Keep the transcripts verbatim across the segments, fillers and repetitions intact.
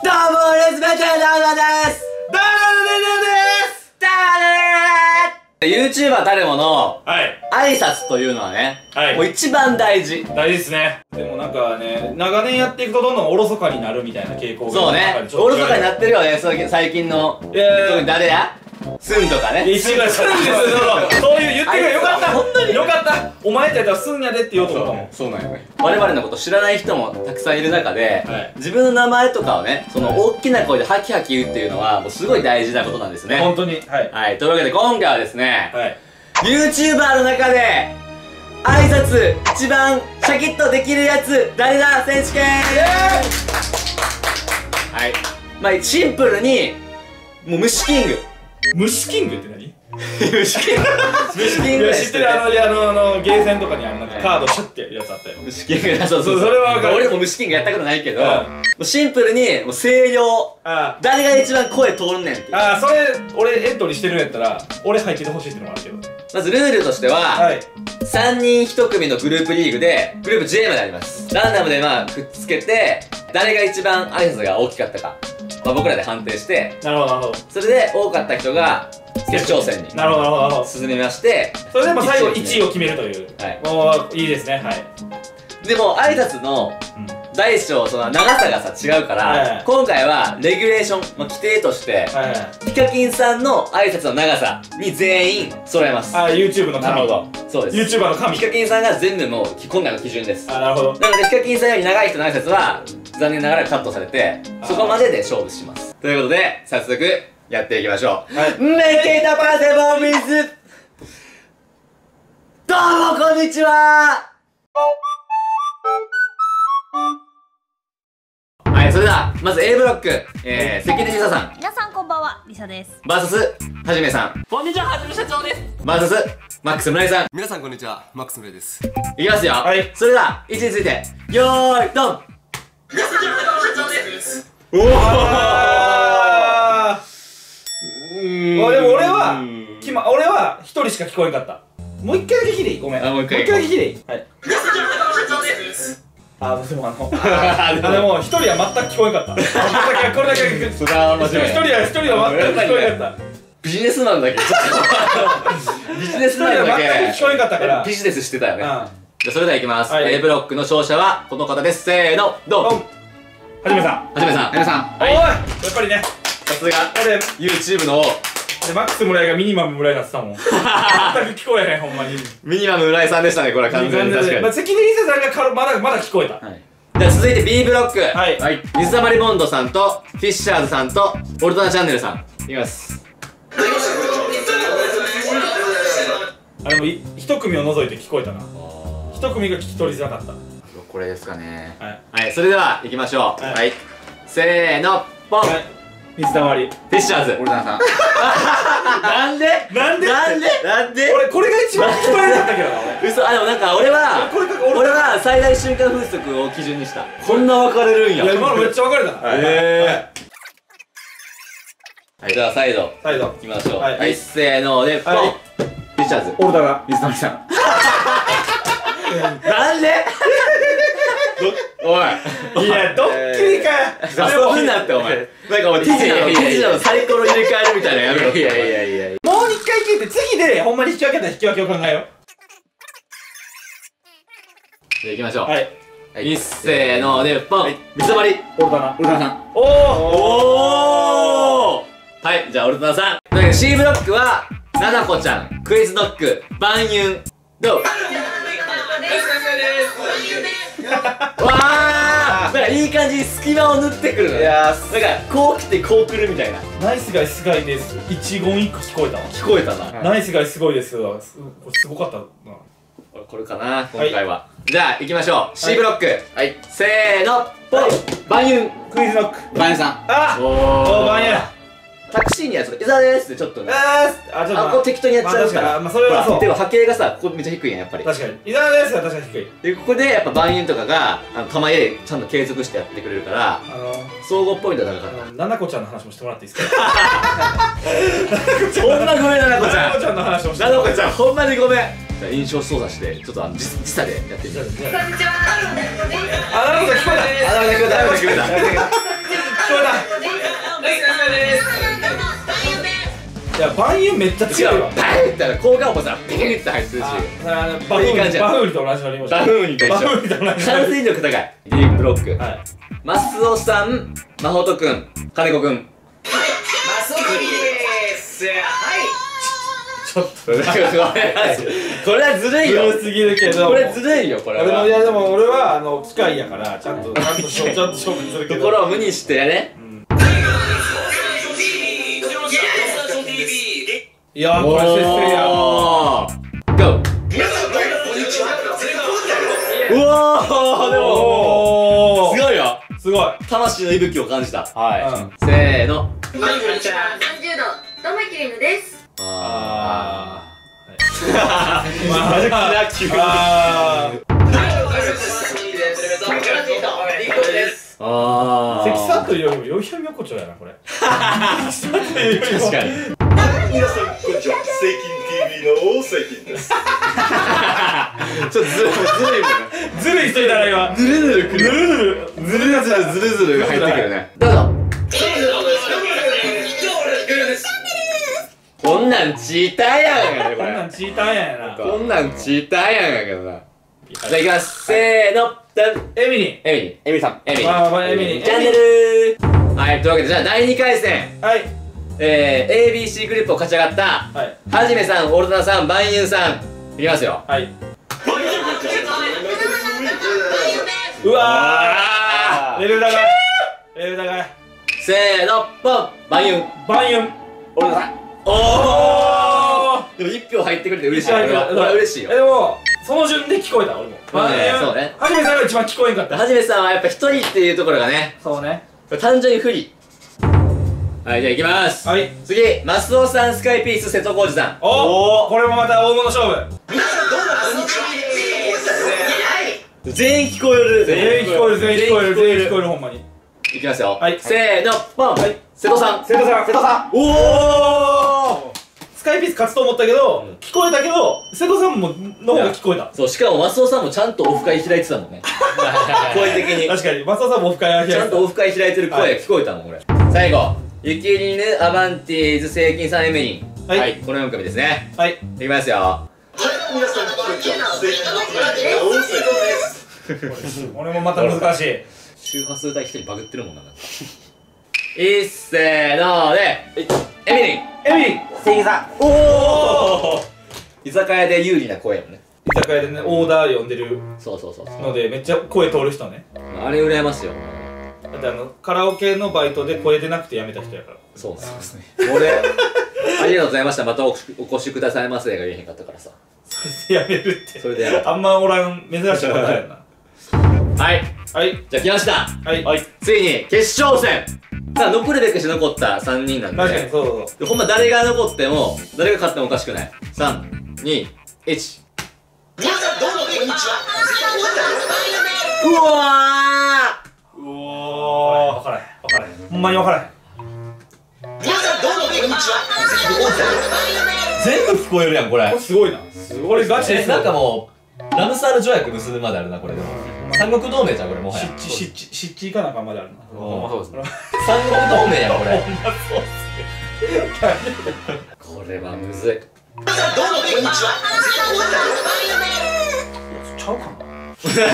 どうもレズベチェダーダですダーダーダーダーです。 YouTuber 誰もの挨拶というのはね、はい、もう一番大事大事ですね。でもなんかね、長年やっていくとどんどんおろそかになるみたいな傾向が、そうね、おろそかになってるよね最近の。特に誰やすんとかね、すんですそういう言ってくれよかった、本当によかった。お前ってやったらすんやでって言おうと思ったもん。そうなんやね。我々のこと知らない人もたくさんいる中で、自分の名前とかをね、その大きな声でハキハキ言うっていうのはもうすごい大事なことなんですね、本当に。はい、というわけで今回はですね、 YouTuber の中で挨拶一番シャキッとできるやつ誰だ選手権。はい、まあシンプルにもう虫キング。虫キングって何？虫キング虫キング知ってる、あの、あの、ゲーセンとかにあの、カードシャッてやるやつあったよ。虫キングだ、そうそう。それは分かる。俺も虫キングやったことないけど、シンプルに、もう声量。誰が一番声通んねんって。ああ、それ、俺エントリーしてるんやったら、俺入っててほしいってのもあるけど。まずルールとしては、さんにんひとくみのグループリーグで、グループ ジェー まであります。ランダムでまあ、くっつけて、誰が一番挨拶が大きかったか。まあ僕らで判定して、なるほどなるほど、それで多かった人が決勝戦になるほどなるほど進みまして、それでも最後いちいを決めるという。はい、いいですね。はい、でも挨拶の大小その長さがさ違うから、今回はレギュレーション、規定としてヒカキンさんの挨拶の長さに全員揃えます。ああ YouTube の神。なるほど、そうです。 YouTuber の神ヒカキンさんが全部もう今回の基準です。ああなるほど。なのでヒカキンさんより長い人の挨拶は残念ながらカットされて、そこまでで勝負します。ということで早速やっていきましょう。メケタパセボミズ、どうもこんにちは。はい、それではまず A ブロック、えー、関根梨沙さん。皆さんこんばんは、梨沙です。バーサスはじめさん。こんにちは、はじめ社長です。バーサスマックス村井さん。皆さんこんにちは、マックス村井です。いきますよ。はい、それでは位置についてよーいドン。おお、でも俺は俺は一人しか聞こえんかった。もう一回だけ聞いていい？ごめん、もう一回だけ聞いていい？はい。ああでもあのでも一人は全く聞こえんかった。これだけ一人は一人は全く聞こえんかった。ビジネスマンだけビジネスマンだけ聞こえんかったから、ビジネスしてたよね。じゃあそれではいきます。A ブロックの勝者はこの方です。せーの、ドン。はじめさん。はじめさん。はじめさん。おい、やっぱりね。さすが。YouTube の。でマックス村井がミニマム村井だってたもん。全く聞こえへん、ほんまに。ミニマム村井さんでしたね、これは完全に。確かに。関根梨沙さんがまだまだ聞こえた。じゃあ続いて B ブロック。はい。水溜りボンドさんとフィッシャーズさんとオルトナチャンネルさん。いきます。あれも一組を除いて聞こえたな。一組が聞き取りづらかった。これですかね。はい、それでは行きましょう。はい、せーのポン。水溜りフィッシャーズオルタナさん。なんでなんでなんでなんで俺これが一番聞こえなかったけどな。嘘。あでもなんか俺は俺は最大瞬間風速を基準にした。こんな分かれるんや。いや今のめっちゃ分かれたな。へえ。じゃあ再度再度行きましょう。はい、せーのでポン。フィッシャーズオルタナ水溜りさん。なんでおい、いやドッキリか、そういうなってお前なんかお前手品のサイコロ入れ替えるみたいなやめろ。いやいやいやいや、もう一回聞いて次でほんまに引き分けたら引き分けを考えよう。じゃあいきましょう。はい、せーのでポン。水溜りオルタナオルタナさん。おおおお。はい、じゃあオルタナさん。 C ブロックはななこちゃん、クイズドッグ、バンユン。どうわー、なんかいい感じに隙間を縫ってくるの。いやー、なんかこう来てこう来るみたいな。ナイスガイすごいです。一言一句聞こえたわ。聞こえたな。ナイスガイすごいですわ。これすごかったな。これかな今回は。じゃあ行きましょう。 C ブロック。はい、せーのポン。バンユンクイズノック。バンユンさん。あっおおバンユン。タクシーにやつ「伊沢です」ってちょっとね、ああこう適当にやっちゃうから。それはそう。でも波形がさここめっちゃ低いやんやっぱり。確かに伊沢ですは確かに低いで、ここでやっぱ万円とかが玉入れちゃんと継続してやってくれるから、総合ポイント高かった。ななこちゃんの話もしてもらっていいですか？ほんまごめん、ななこちゃん。ななこちゃんの話もしてもらって。ななこちゃんほんまにごめん。じゃあ印象操作してちょっとあの時差でやってみて。こんにちは。あななこちゃん聞こえた。あななこちゃん聞こえた。聞こえた。だから万有めっちゃ強いわ。バーンって効果音もさピーンって入ってるし、バフーリと同じ乗り物、バフーリと一緒、バフーリと同じ完成力高い D ブロック。はい、マスオさん、マホトくん、金子くん、マスオクリです。はいちょっとこれはずるいよ、すぎるけど、これずるいよ。これはいやでも俺はあの機械やからちゃんとちゃんとちゃんと勝負するけど、ところを無にしてやね。いやーこれ接戦や。ゴー。皆さんどうもこんにちは。うわーでもすごいよ。すごい。魂の息吹を感じた。はい。せーの。こんにちは。三十度どうもキリヌです。ああ。マジか急に。ああ。関さんというよりもよいひろみ横丁やなこれ。確かに。皆さんこんにちは、セイキン ティーブイ のセイキンです。ちょっとずるいずるい人いたら今ずるずるくるずるずるずるずるが入ってくるね。どうぞ。こんなんチーターやんや、こんなんチーターやんやな、こんなんチーターやんやけどな。じゃあいきます、せーの。エミリンエミリンエミリさんエミリンチャンネル。はい、というわけでじゃあだいにかい戦、はい、えー、エービーシー グループを勝ち上がった、はい、はじめさん、オルタナさん、バンユンさんいきますよ。はい、うわーレベル高いレベル高い。せーのポン。バンユンバンユンオルタナさん。おーでもいっぴょう入ってくれて嬉しい。これは嬉しいよ。でもその順で聞こえた俺も。そうね、はじめさんが一番聞こえんかった。はじめさんはやっぱ一人っていうところがね、そうね、単純に不利。はい、じゃあいきます。はい、次マスオさん、スカイピース、瀬戸康史さん。おお、これもまた大物勝負。皆さんどうもこんにちは。全員聞こえる全員聞こえる全員聞こえる全員聞こえるほんまに。いきますよ、はい、せーのポン。瀬戸さん瀬戸さん瀬戸さん。おお、スカイピース勝つと思ったけど聞こえたけど瀬戸さんもの方が聞こえた。そう、しかもマスオさんもちゃんとオフ会開いてたもんね、声的に。確かにマスオさんもオフ会開いてた、ちゃんとオフ会開いてる声が聞こえたもん。これ最後ゆきりぬ、アバンティーズ、セイキンさん、エメリン、はい、このよんくみですね。はい、いきますよ。はい、皆さんこんにちは、セイキンのセイキンです。俺もまた難しい、周波数帯ひとりバグってるもんな。いっせーのでエメリンエメリンセイキンさん。おお、居酒屋で有利な声やもんね。居酒屋でね、オーダー呼んでる、そうそうそう、のでめっちゃ声通る人ね。あれ羨ましいよ。だってあのカラオケのバイトで声出なくて辞めた人やから。そうそうですね。俺ありがとうございました、またお越しくださいませが言えへんかったからさ、それで辞めるって。それであんまおらん珍しいことやな。はいはい、じゃあ来ました。はい、ついに決勝戦。さあ残るべくして残ったさんにんなんで、確かにそうそうそう、ほんま誰が残っても誰が勝ってもおかしくない。さんにいち。皆さんどうもこんにちは。うわー、分からへん分からへんほんまに分からへん。皆さんどうもこんにちは。全部聞こえるやんこれ。すごいな、すごいガチです。なんかもうラムサール条約結ぶまであるなこれ。でも三国同盟じゃんこれ、もはや湿地湿地湿地かなんかまであるな。そうですね、三国同盟やこれ。これはむずい。皆さんどうもこんにちは。ちゃうか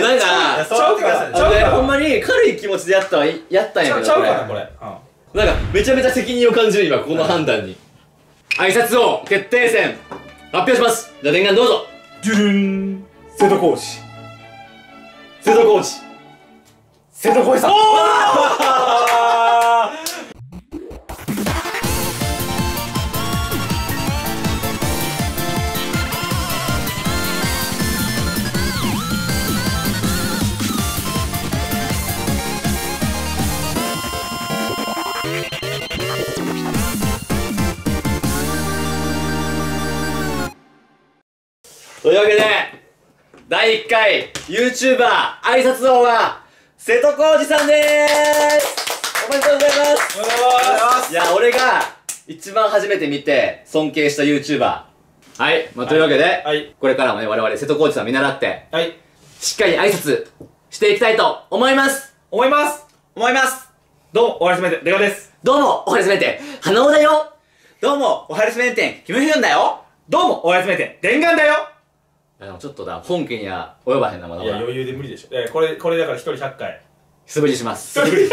な、なんか、ちゃうから、ほんまに軽い気持ちでやったんやけど、ちゃうからこれ。なんか、めちゃめちゃ責任を感じる、今、この判断に。挨拶王決定戦、発表します。じゃあ、念願どうぞ。ジュルン、瀬戸康史。瀬戸康史。瀬戸康史さん。おー！というわけで、だいいっかい ユーチューバー 挨拶王は瀬戸康史さんでーす。おめでとうございます。おめでとうございます。いや、俺が一番初めて見て尊敬した ユーチューバー。 はい、まあ、というわけで、はいはい、これからもね、我々瀬戸康史さん見習って、はい、しっかり挨拶していきたいと思います思います思います。どうも、おはじめて、レゴです。どうも、おはじめて、花尾だよ。どうも、おはるす弁天、キムヒュンだよ。どうも、おはるす弁天、伝願だよ。あの、ちょっとだ、本家には及ばへんな、まだまだ。いや、余裕で無理でしょ。え、これ、これだから一人ひゃっかい。素振りします。素振り